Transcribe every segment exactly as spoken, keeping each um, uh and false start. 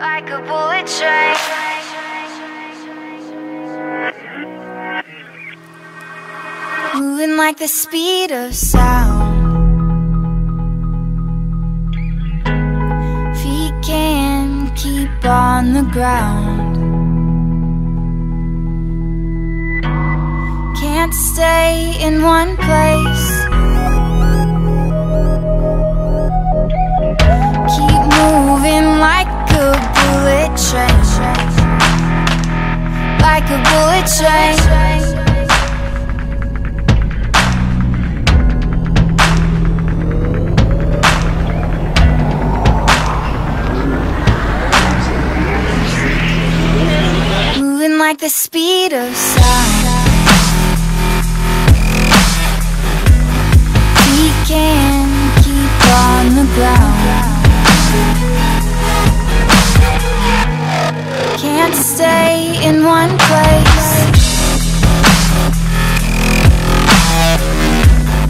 like a bullet train. Moving like the speed of sound. Feet can't keep on the ground. Can't stay in one place. Keep moving like a bullet train. Like a bullet train. Moving like the speed of sound. Can't keep on the ground. Can't stay in one place.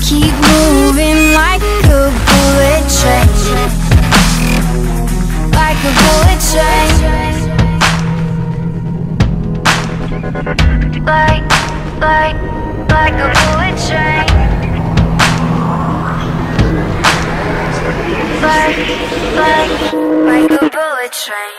Keep moving like a bullet train. Like a bullet train. Like, like, like a bullet train. Like, like, like a bullet train.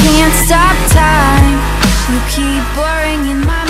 Can't stop time, you keep boring in my